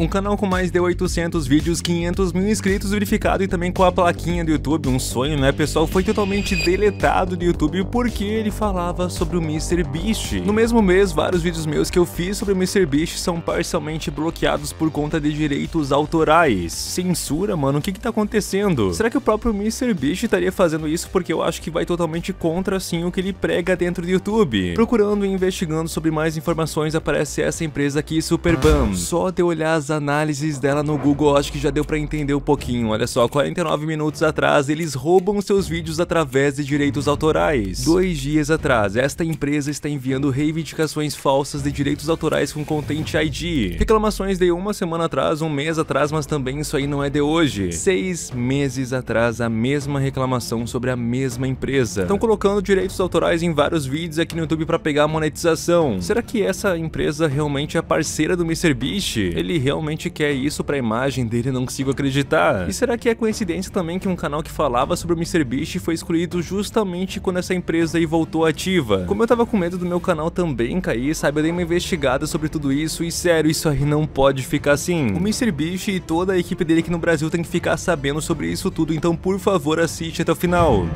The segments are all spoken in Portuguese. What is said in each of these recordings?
Um canal com mais de 800 vídeos, 500 mil inscritos verificado e também com a plaquinha do YouTube, um sonho, né pessoal, foi totalmente deletado do YouTube porque ele falava sobre o MrBeast. No mesmo mês, vários vídeos meus que eu fiz sobre o MrBeast são parcialmente bloqueados por conta de direitos autorais. Censura, mano, o que tá acontecendo? Será que o próprio MrBeast estaria fazendo isso? Porque eu acho que vai totalmente contra, assim, o que ele prega dentro do YouTube. Procurando e investigando sobre mais informações, aparece essa empresa aqui, Superbam. Só de olhar as análises dela no Google, acho que já deu pra entender um pouquinho. Olha só, 49 minutos atrás, eles roubam seus vídeos através de direitos autorais. 2 dias atrás, esta empresa está enviando reivindicações falsas de direitos autorais com Content ID. Reclamações de uma semana atrás, um mês atrás, mas também isso aí não é de hoje. 6 meses atrás, a mesma reclamação sobre a mesma empresa. Estão colocando direitos autorais em vários vídeos aqui no YouTube pra pegar a monetização. Será que essa empresa realmente é parceira do MrBeast? Ele realmente quer isso pra imagem dele? Não consigo acreditar. E será que é coincidência também que um canal que falava sobre o MrBeast foi excluído justamente quando essa empresa aí voltou ativa? Como eu tava com medo do meu canal também cair, sabe, eu dei uma investigada sobre tudo isso e sério, isso aí não pode ficar assim. O MrBeast e toda a equipe dele aqui no Brasil tem que ficar sabendo sobre isso tudo, então por favor assiste até o final.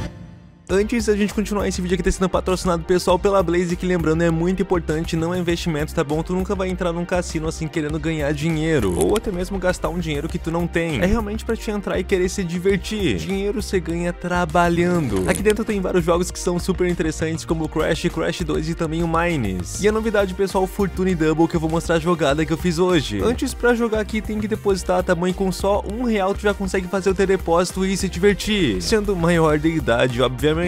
Antes da gente continuar, esse vídeo aqui tá sendo patrocinado, pessoal, pela Blaze, que lembrando é muito importante, não é investimento, tá bom? Tu nunca vai entrar num cassino assim querendo ganhar dinheiro, ou até mesmo gastar um dinheiro que tu não tem. É realmente pra te entrar e querer se divertir. Dinheiro você ganha trabalhando. Aqui dentro tem vários jogos que são super interessantes, como o Crash, Crash 2 e também o Mines. E a novidade, pessoal, Fortune Double, que eu vou mostrar a jogada que eu fiz hoje. Antes, pra jogar aqui, tem que depositar, tá bom? E com só R$1 tu já consegue fazer o teu depósito e se divertir, sendo maior de idade, obviamente.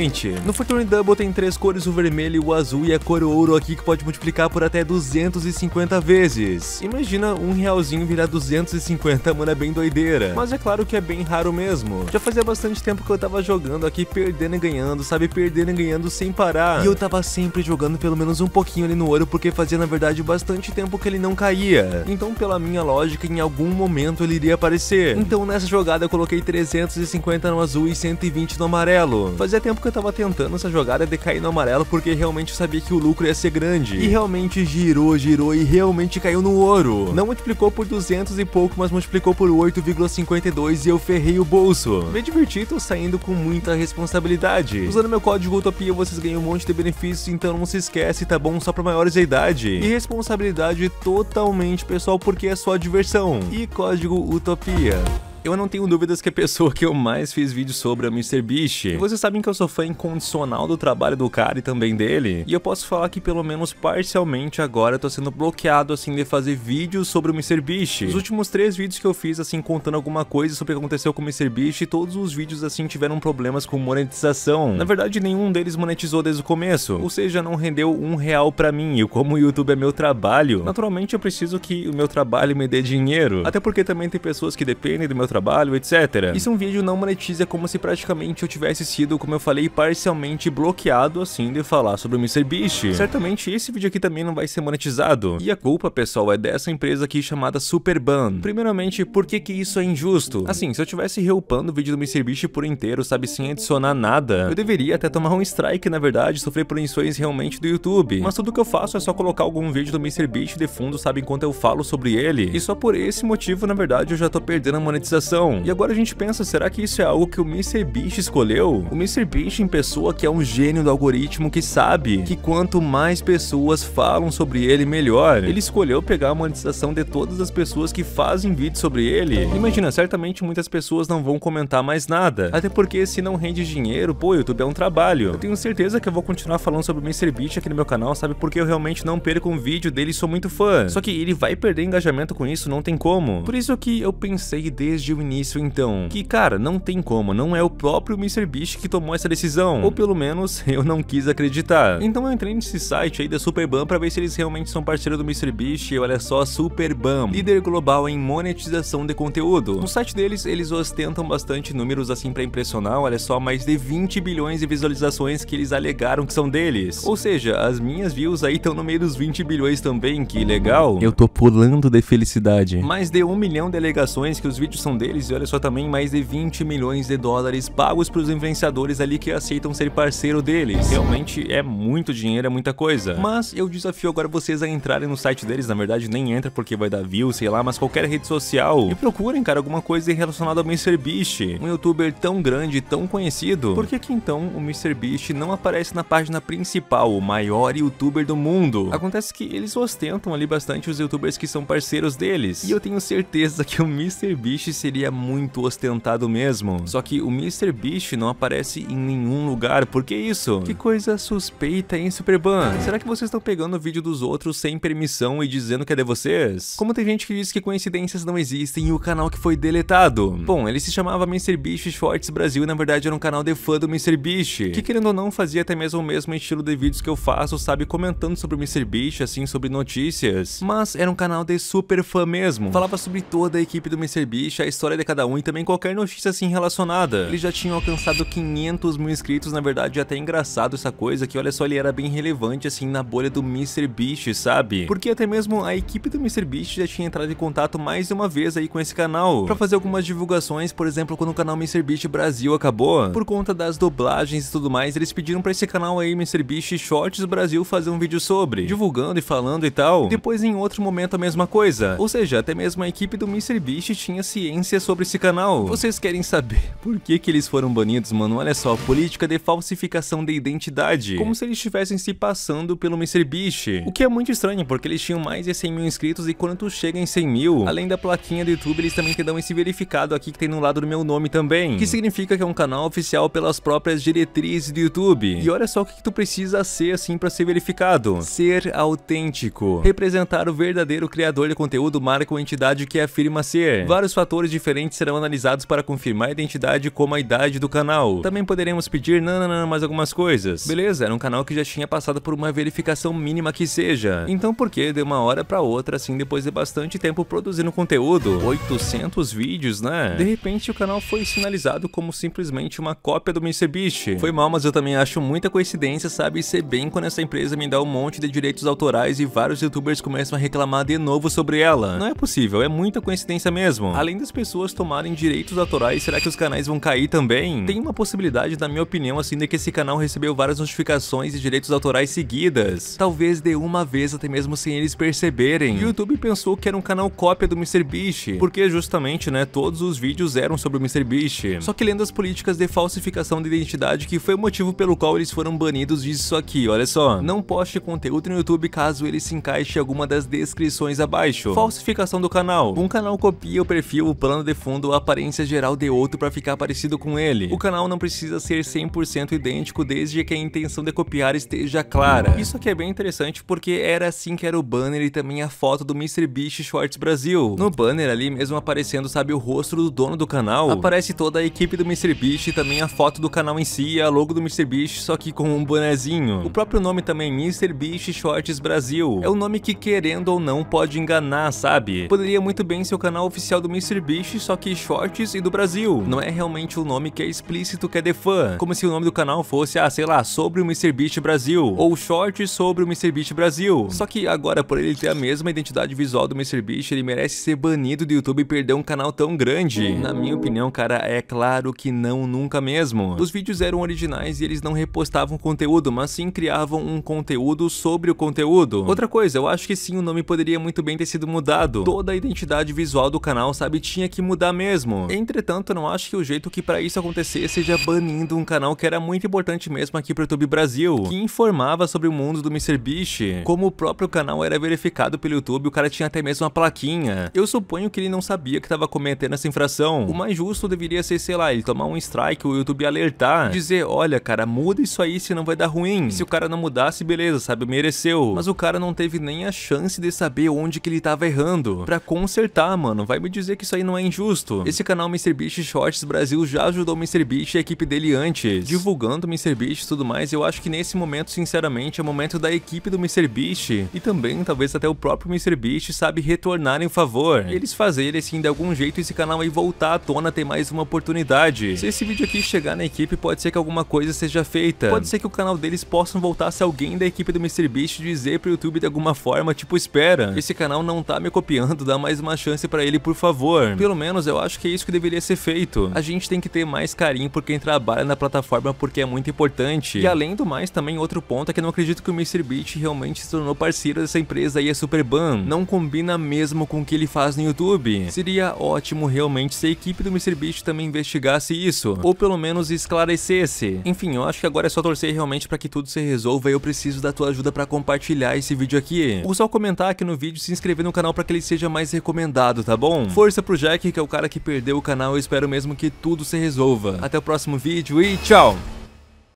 No Fortune Double tem 3 cores, o vermelho, o azul e a cor ouro aqui, que pode multiplicar por até 250 vezes. Imagina R$1 virar 250, mano, é bem doideira. Mas é claro que é bem raro mesmo. Já fazia bastante tempo que eu tava jogando aqui, perdendo e ganhando, sabe? Perdendo e ganhando sem parar. E eu tava sempre jogando pelo menos um pouquinho ali no ouro, porque fazia, na verdade, bastante tempo que ele não caía. Então, pela minha lógica, em algum momento ele iria aparecer. Então, nessa jogada, eu coloquei 350 no azul e 120 no amarelo. Fazia tempo que eu tava tentando essa jogada de cair no amarelo, porque realmente eu sabia que o lucro ia ser grande. E realmente girou, girou e realmente caiu no ouro. Não multiplicou por 200 e pouco, mas multiplicou por 8,52 e eu ferrei o bolso. Me diverti, tô saindo com muita responsabilidade. Usando meu código Utopia, vocês ganham um monte de benefícios, então não se esquece, tá bom? Só pra maiores de idade. E responsabilidade totalmente, pessoal, porque é só diversão. E código Utopia. Eu não tenho dúvidas que a pessoa que eu mais fiz vídeo sobre é o MrBeast. E vocês sabem que eu sou fã incondicional do trabalho do cara e também dele. E eu posso falar que pelo menos parcialmente agora eu tô sendo bloqueado assim de fazer vídeos sobre o MrBeast. Os últimos 3 vídeos que eu fiz assim contando alguma coisa sobre o que aconteceu com o MrBeast, todos os vídeos assim tiveram problemas com monetização. Na verdade nenhum deles monetizou desde o começo, ou seja, não rendeu R$1 pra mim. E como o YouTube é meu trabalho, naturalmente eu preciso que o meu trabalho me dê dinheiro. Até porque também tem pessoas que dependem do meu trabalho, etc. E se um vídeo não monetiza, como se praticamente eu tivesse sido, como eu falei, parcialmente bloqueado, assim, de falar sobre o MrBeast. Certamente esse vídeo aqui também não vai ser monetizado. E a culpa, pessoal, é dessa empresa aqui chamada Superbam. Primeiramente, por que isso é injusto? Assim, se eu tivesse reupando o vídeo do MrBeast por inteiro, sabe, sem adicionar nada, eu deveria até tomar um strike, na verdade, sofrer punições realmente do YouTube. Mas tudo que eu faço é só colocar algum vídeo do MrBeast de fundo, sabe, enquanto eu falo sobre ele. E só por esse motivo, na verdade, eu já tô perdendo a monetização. E agora a gente pensa, será que isso é algo que o MrBeast escolheu? O MrBeast em pessoa, que é um gênio do algoritmo, que sabe que quanto mais pessoas falam sobre ele, melhor. Ele escolheu pegar a monetização de todas as pessoas que fazem vídeo sobre ele. Imagina, certamente muitas pessoas não vão comentar mais nada, até porque se não rende dinheiro, pô, YouTube é um trabalho. Eu tenho certeza que eu vou continuar falando sobre o MrBeast aqui no meu canal, sabe, porque eu realmente não perco um vídeo dele e sou muito fã. Só que ele vai perder engajamento com isso, não tem como. Por isso que eu pensei desde o início, então, que, cara, não tem como, não é o próprio MrBeast que tomou essa decisão, ou pelo menos eu não quis acreditar. Então eu entrei nesse site aí da Superbam pra ver se eles realmente são parceiros do MrBeast. E olha só, Superbam, líder global em monetização de conteúdo. No site deles, eles ostentam bastante números assim pra impressionar, olha só, mais de 20 bilhões de visualizações que eles alegaram que são deles. Ou seja, as minhas views aí estão no meio dos 20 bilhões também, que legal. Eu tô pulando de felicidade. Mais de 1 milhão de alegações que os vídeos são deles. deles, e olha só também mais de 20 milhões de dólares pagos para os influenciadores ali que aceitam ser parceiro deles. Realmente é muito dinheiro, é muita coisa. Mas eu desafio agora vocês a entrarem no site deles, na verdade nem entra porque vai dar view, sei lá, mas qualquer rede social, e procurem, cara, alguma coisa relacionada ao MrBeast, um youtuber tão grande, tão conhecido. Por que que então o MrBeast não aparece na página principal, o maior youtuber do mundo? Acontece que eles ostentam ali bastante os youtubers que são parceiros deles, e eu tenho certeza que o MrBeast seria muito ostentado mesmo. Só que o MrBeast não aparece em nenhum lugar, por que isso? Que coisa suspeita, hein, Superbam? Será que vocês estão pegando o vídeo dos outros sem permissão e dizendo que é de vocês? Como tem gente que diz que coincidências não existem e o canal que foi deletado? Bom, ele se chamava MrBeast Shorts Brasil e na verdade era um canal de fã do MrBeast, que querendo ou não fazia até mesmo o mesmo estilo de vídeos que eu faço, sabe, comentando sobre o MrBeast, assim, sobre notícias, mas era um canal de super fã mesmo. Falava sobre toda a equipe do MrBeast, a história de cada um e também qualquer notícia assim relacionada. Ele já tinha alcançado 500 mil inscritos, na verdade, até é engraçado essa coisa, que olha só, ele era bem relevante assim na bolha do MrBeast, sabe? Porque até mesmo a equipe do MrBeast já tinha entrado em contato mais de uma vez aí com esse canal, pra fazer algumas divulgações, por exemplo, quando o canal MrBeast Brasil acabou, por conta das dublagens e tudo mais, eles pediram pra esse canal aí, MrBeast Shorts Brasil, fazer um vídeo sobre, divulgando e falando e tal. Depois em outro momento a mesma coisa, ou seja, até mesmo a equipe do MrBeast tinha ciência sobre esse canal. Vocês querem saber por que eles foram banidos, mano? Olha só, política de falsificação de identidade, como se eles estivessem se passando pelo MrBeast, o que é muito estranho, porque eles tinham mais de 100 mil inscritos e quando tu chega em 100 mil, além da plaquinha do YouTube, eles também te dão esse verificado aqui que tem no lado do meu nome também, que significa que é um canal oficial pelas próprias diretrizes do YouTube. E olha só o que tu precisa ser assim pra ser verificado: ser autêntico, representar o verdadeiro criador de conteúdo, marca ou entidade que afirma ser. Vários fatores diferentes serão analisados para confirmar a identidade, como a idade do canal. Também poderemos pedir mais algumas coisas. Beleza, era um canal que já tinha passado por uma verificação mínima que seja. Então por que de uma hora pra outra, assim, depois de bastante tempo produzindo conteúdo? 800 vídeos, né? De repente o canal foi sinalizado como simplesmente uma cópia do MrBeast. Foi mal, mas eu também acho muita coincidência, sabe? Ser bem quando essa empresa me dá um monte de direitos autorais e vários youtubers começam a reclamar de novo sobre ela. Não é possível, é muita coincidência mesmo. Além das pessoas tomarem direitos autorais, será que os canais vão cair também? Tem uma possibilidade, na minha opinião, assim, de que esse canal recebeu várias notificações e direitos autorais seguidas, talvez de uma vez até mesmo sem eles perceberem. O YouTube pensou que era um canal cópia do MrBeast, porque justamente, né, todos os vídeos eram sobre o MrBeast. Só que lendo as políticas de falsificação de identidade, que foi o motivo pelo qual eles foram banidos disso aqui, olha só. Não poste conteúdo no YouTube caso ele se encaixe em alguma das descrições abaixo. Falsificação do canal. Um canal copia o perfil, o plano de fundo, a aparência geral de outro para ficar parecido com ele. O canal não precisa ser 100% idêntico desde que a intenção de copiar esteja clara. Isso aqui é bem interessante porque era assim que era o banner e também a foto do MrBeast Shorts Brasil. No banner ali mesmo aparecendo, sabe, o rosto do dono do canal, aparece toda a equipe do MrBeast e também a foto do canal em si, a logo do MrBeast, só que com um bonezinho. O próprio nome também, MrBeast Shorts Brasil, é um nome que querendo ou não pode enganar, sabe? Poderia muito bem ser o canal oficial do MrBeast, só que Shorts e do Brasil. Não é realmente um nome que é explícito, que é de fã, como se o nome do canal fosse, ah, sei lá, sobre o MrBeast Brasil, ou Shorts sobre o MrBeast Brasil. Só que agora, por ele ter a mesma identidade visual do MrBeast, ele merece ser banido do YouTube e perder um canal tão grande. Na minha opinião, cara, é claro que não, nunca mesmo. Os vídeos eram originais e eles não repostavam conteúdo, mas sim criavam um conteúdo sobre o conteúdo. Outra coisa, eu acho que sim, o nome poderia muito bem ter sido mudado. Toda a identidade visual do canal, sabe, tinha que mudar mesmo. Entretanto, eu não acho que o jeito que pra isso acontecer seja banindo um canal que era muito importante mesmo aqui pro YouTube Brasil, que informava sobre o mundo do MrBeast. Como o próprio canal era verificado pelo YouTube, o cara tinha até mesmo uma plaquinha. Eu suponho que ele não sabia que tava cometendo essa infração. O mais justo deveria ser, sei lá, ele tomar um strike, o YouTube alertar, dizer, olha, cara, muda isso aí, senão vai dar ruim. E se o cara não mudasse, beleza, sabe, mereceu. Mas o cara não teve nem a chance de saber onde que ele tava errando pra consertar, mano. Vai me dizer que isso aí não é injusto? Esse canal MrBeast Shorts Brasil já ajudou o MrBeast e a equipe dele antes, divulgando o MrBeast e tudo mais. Eu acho que nesse momento, sinceramente, é o momento da equipe do MrBeast e também, talvez até o próprio MrBeast, sabe, retornarem o favor. Eles fazerem, assim, de algum jeito esse canal aí voltar à tona, ter mais uma oportunidade. Se esse vídeo aqui chegar na equipe, pode ser que alguma coisa seja feita. Pode ser que o canal deles possam voltar se alguém da equipe do MrBeast dizer pro YouTube de alguma forma, tipo, espera, esse canal não tá me copiando, dá mais uma chance pra ele, por favor. pelo menos eu acho que é isso que deveria ser feito. A gente tem que ter mais carinho por quem trabalha na plataforma, porque é muito importante. E além do mais, também outro ponto é que eu não acredito que o MrBeast realmente se tornou parceiro dessa empresa aí, a Superbam. Não combina mesmo com o que ele faz no YouTube. Seria ótimo realmente se a equipe do MrBeast também investigasse isso, ou pelo menos esclarecesse. Enfim, eu acho que agora é só torcer realmente para que tudo se resolva e eu preciso da tua ajuda para compartilhar esse vídeo aqui. Ou só comentar aqui no vídeo e se inscrever no canal para que ele seja mais recomendado, tá bom? Força pro Jack, que é o cara que perdeu o canal. Eu espero mesmo que tudo se resolva. Até o próximo vídeo e tchau!